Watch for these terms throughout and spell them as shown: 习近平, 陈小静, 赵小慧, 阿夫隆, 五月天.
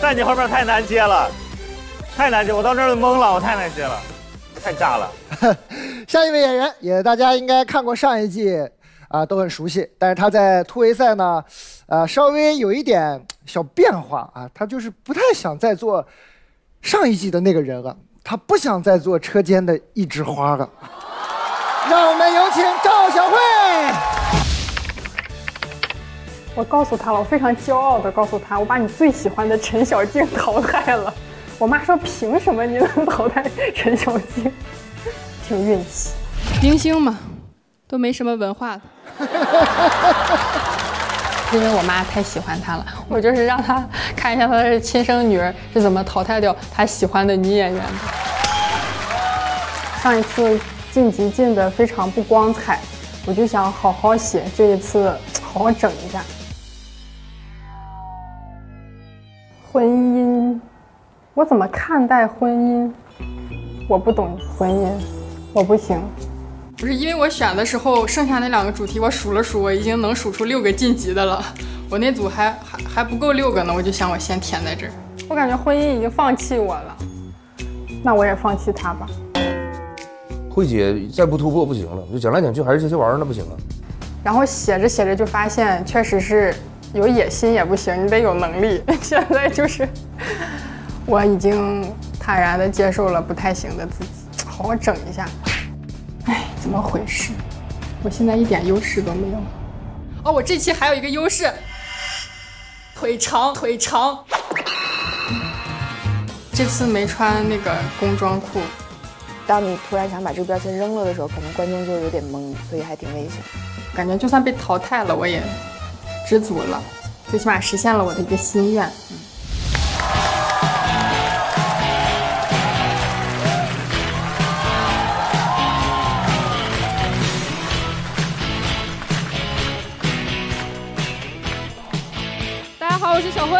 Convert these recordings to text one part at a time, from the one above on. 在你后边太难接了，太难接，我到这儿就懵了，我太难接了，太炸了。下一位演员也大家应该看过上一季啊、都很熟悉，但是他在突围赛呢，稍微有一点小变化啊，他就是不太想再做上一季的那个人了，他不想再做车间的一枝花了。让我们有请赵小慧。我告诉他了，我非常骄傲地告诉他，我把你最喜欢的陈小静淘汰了。我妈说，凭什么你能淘汰陈小静？凭运气。明星嘛，都没什么文化的。因为我妈太喜欢她了，我就是让她看一下她的亲生女儿是怎么淘汰掉她喜欢的女演员的。上一次。 晋级进的非常不光彩，我就想好好写，这一次好好整一下。婚姻，我怎么看待婚姻？我不懂婚姻，我不行。不是因为我选的时候，剩下那两个主题我数了数，我已经能数出6个晋级的了。我那组还不够6个呢，我就想我先填在这儿。我感觉婚姻已经放弃我了，那我也放弃他吧。 慧姐再不突破不行了，就讲来讲去还是这些玩意儿，那不行了。然后写着写着就发现，确实是有野心也不行，你得有能力。现在就是，我已经坦然地接受了不太行的自己，好好整一下。哎，怎么回事？我现在一点优势都没有。哦，我这期还有一个优势，腿长，腿长。这次没穿那个工装裤。 当你突然想把这个标签扔了的时候，可能观众就有点懵，所以还挺危险。感觉就算被淘汰了，我也知足了，最起码实现了我的一个心愿。大家好，我是小慧。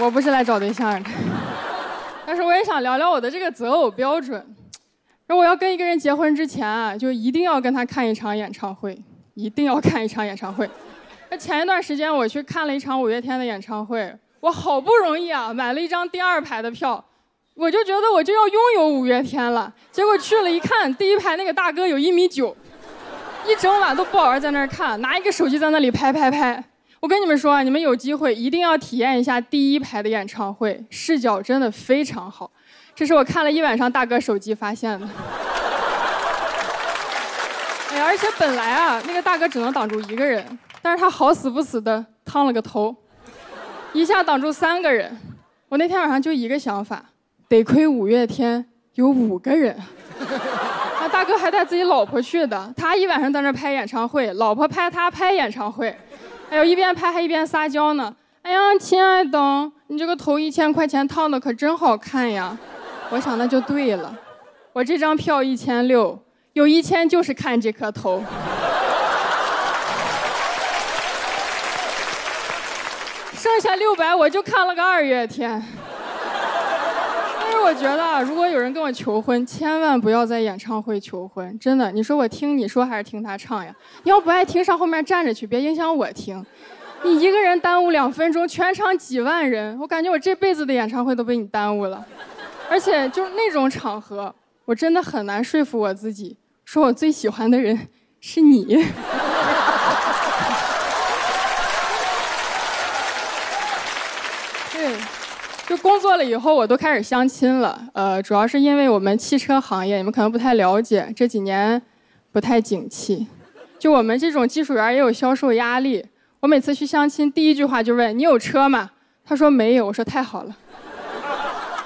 我不是来找对象的。 但是我也想聊聊我的这个择偶标准。如果要跟一个人结婚之前啊，就一定要跟他看一场演唱会，一定要看一场演唱会。那前一段时间我去看了一场五月天的演唱会，我好不容易啊买了一张第2排的票，我就觉得我就要拥有五月天了。结果去了一看，第1排那个大哥有1.9米，一整晚都不好好在那儿看，拿一个手机在那里拍拍拍。 我跟你们说啊，你们有机会一定要体验一下第1排的演唱会，视角真的非常好。这是我看了一晚上大哥手机发现的。哎呀，而且本来啊，那个大哥只能挡住一个人，但是他好死不死的烫了个头，一下挡住3个人。我那天晚上就一个想法，得亏五月天有5个人。那大哥还带自己老婆去的，他一晚上在那拍演唱会，老婆拍他拍演唱会。 还有一边拍还一边撒娇呢。哎呀，亲爱的，你这个头1000块钱烫的可真好看呀！我想那就对了，我这张票1600，有1000就是看这颗头。剩下600我就看了个2月天。但是我觉得，如果有人跟我求婚，千万不要在演唱会求婚，真的。你说我听你说还是听他唱呀？你要不爱听，上后面站着去，别影响我听。你一个人耽误2分钟，全场几万人，我感觉我这辈子的演唱会都被你耽误了。而且就是那种场合，我真的很难说服我自己，说我最喜欢的人是你。对。 就工作了以后，我都开始相亲了。主要是因为我们汽车行业，你们可能不太了解，这几年不太景气。就我们这种技术员也有销售压力。我每次去相亲，第一句话就问：“你有车吗？”他说没有。我说太好了，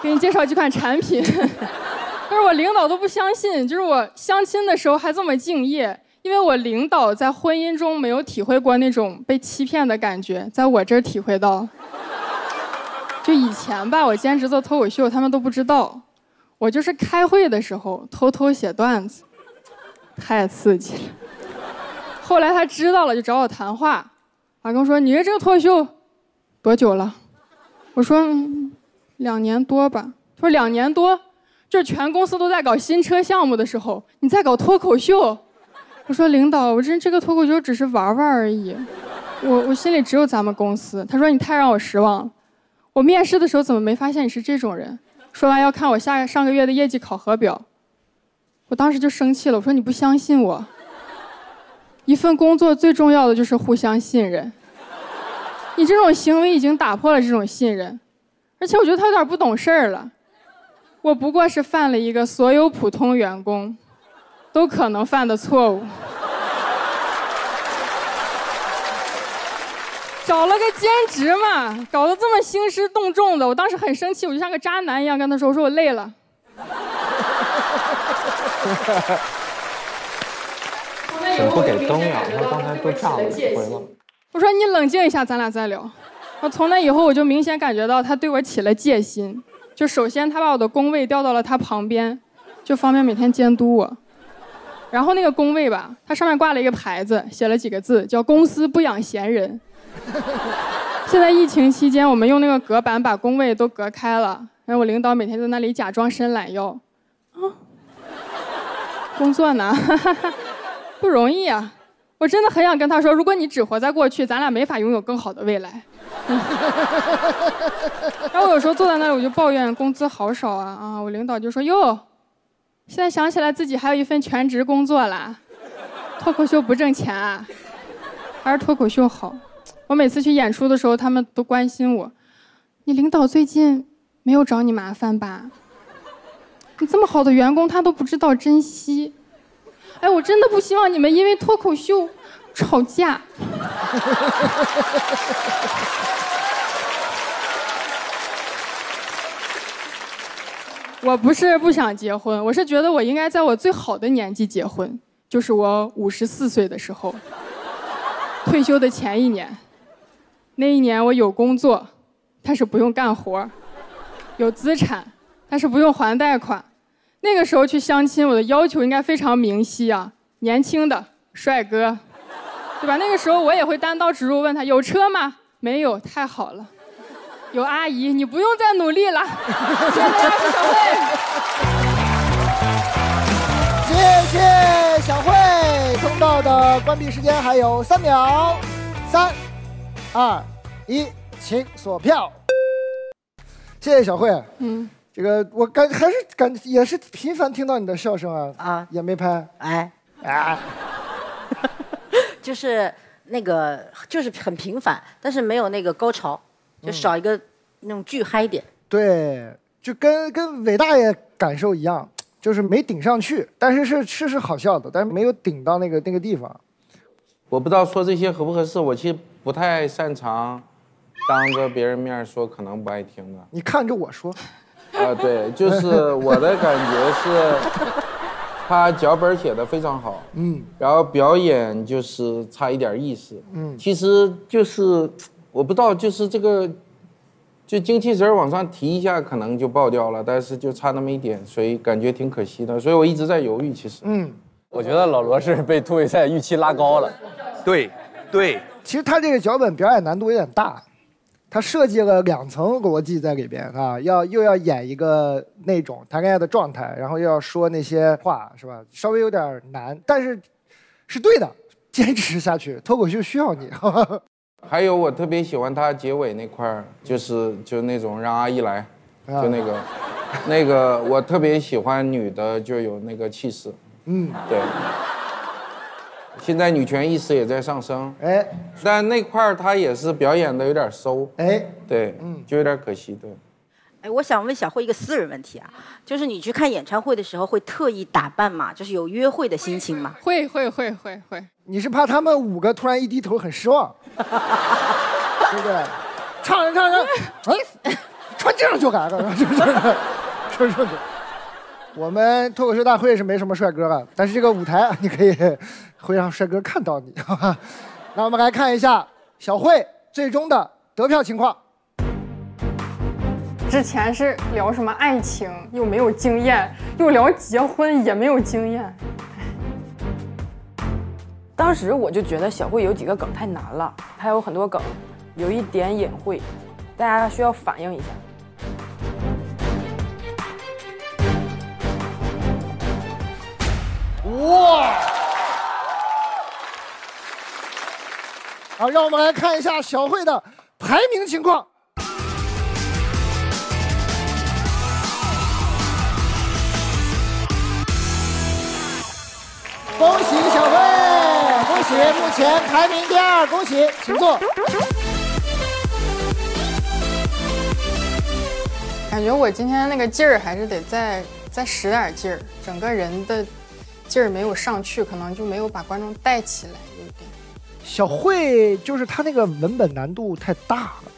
给你介绍几款产品。但是我领导都不相信，就是我相亲的时候还这么敬业，因为我领导在婚姻中没有体会过那种被欺骗的感觉，在我这儿体会到。 就以前吧，我兼职做脱口秀，他们都不知道。我就是开会的时候偷偷写段子，太刺激了。后来他知道了，就找我谈话。他跟我说：“你这个脱口秀多久了？”我说、2年多吧。他说2年多，就是全公司都在搞新车项目的时候，你在搞脱口秀。我说领导，我这个脱口秀只是玩玩而已。我心里只有咱们公司。他说你太让我失望了，我面试的时候怎么没发现你是这种人？说完要看我上个月的业绩考核表，我当时就生气了，我说你不相信我。一份工作最重要的就是互相信任，你这种行为已经打破了这种信任，而且我觉得他有点不懂事儿了。我不过是犯了一个所有普通员工都可能犯的错误。找了个兼职嘛，搞得这么兴师动众的，我当时很生气，我就像个渣男一样跟他说：“我说我累了。”不给灯了，他刚才都炸了一回了。我说你冷静一下，咱俩再聊。我从那以后我就明显感觉到他对我起了戒心，就首先他把我的工位调到了他旁边，就方便每天监督我。然后那个工位吧，它上面挂了一个牌子，写了几个字，叫“公司不养闲人”。现在疫情期间，我们用那个隔板把工位都隔开了。然后我领导每天在那里假装伸懒腰，啊，工作呢，不容易啊！我真的很想跟他说，如果你只活在过去，咱俩没法拥有更好的未来。然后我有时候坐在那里，我就抱怨工资好少啊啊！我领导就说哟，现在想起来自己还有一份全职工作啦，脱口秀不挣钱啊，还是脱口秀好。我每次去演出的时候，他们都关心我。你领导最近没有找你麻烦吧？你这么好的员工，他都不知道珍惜。哎，我真的不希望你们因为脱口秀吵架。我不是不想结婚，我是觉得我应该在我最好的年纪结婚，就是我54岁的时候。退休的前一年，那一年我有工作，但是不用干活，有资产，但是不用还贷款。那个时候去相亲，我的要求应该非常明晰啊，年轻的帅哥，对吧？那个时候我也会单刀直入问他有车吗？没有，太好了。有阿姨，你不用再努力了。谢谢小慧，谢谢小慧。通道的关闭时间还有3秒，3、2、1，请锁票。谢谢小慧。嗯，这个我还是频繁听到你的笑声啊。啊，也没拍。哎哎，就是那个就是很频繁，但是没有那个高潮，就少一个那种巨嗨点。对，就跟伟大爷感受一样。就是没顶上去，但是是好笑的，但是没有顶到那个地方。我不知道说这些合不合适，我其实不太擅长当着别人面说可能不爱听的。你看着我说。啊，对，就是我的感觉是，他脚本写的非常好，嗯，然后表演就是差一点意思，嗯，其实就是我不知道，就是这个。就精气神往上提一下，可能就爆掉了，但是就差那么一点，所以感觉挺可惜的，所以我一直在犹豫。其实，嗯，我觉得老罗是被突围赛预期拉高了。对，对，其实他这个脚本表演难度有点大，他设计了2层逻辑在里边啊，又要演一个那种谈恋爱的状态，然后又要说那些话，是吧？稍微有点难，但是是对的，坚持下去，脱口秀需要你。呵呵，还有我特别喜欢他结尾那块儿，就那种让阿姨来，就那个，我特别喜欢女的就有那个气势，嗯，对。现在女权意识也在上升，哎，但那块儿他也是表演的有点收，哎，对，嗯，就有点可惜，对。哎，我想问小慧一个私人问题啊，就是你去看演唱会的时候会特意打扮吗？就是有约会的心情吗？会。你是怕他们5个突然一低头很失望，对不对？唱着，穿这样就来了，是不是？我们脱口秀大会是没什么帅哥了，但是这个舞台你可以会让帅哥看到你，好吧？那我们来看一下小慧最终的得票情况。之前是聊什么爱情，又没有经验，又聊结婚，也没有经验。当时我就觉得小慧有几个梗太难了，她有很多梗，有一点隐晦，大家需要反应一下。哇！好，让我们来看一下小慧的排名情况。 恭喜小慧，恭喜目前排名第二，恭喜，请坐。感觉我今天那个劲儿还是得再使点劲儿，整个人的劲儿没有上去，可能就没有把观众带起来，有点。小慧就是她那个文本难度太大了，